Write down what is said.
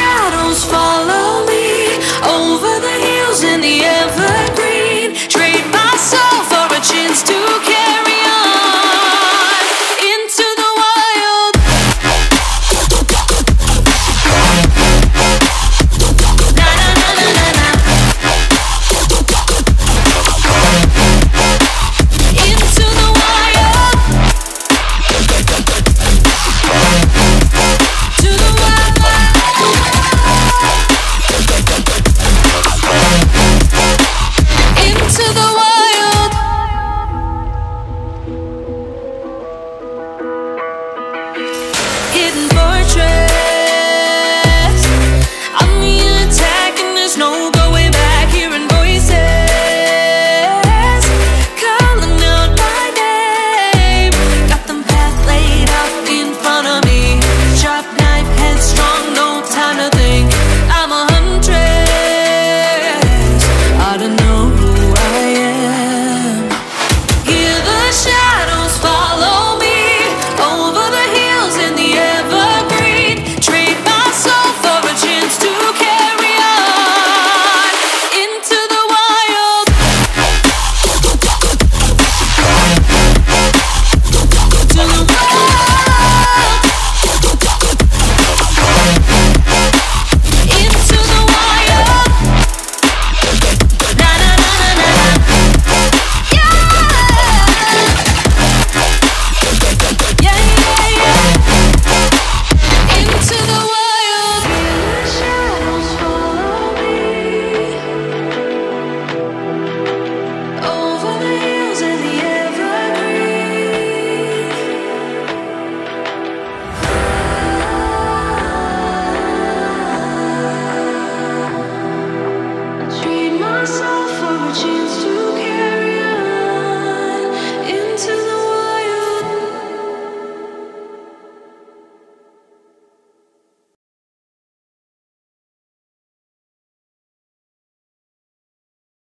shadows fall.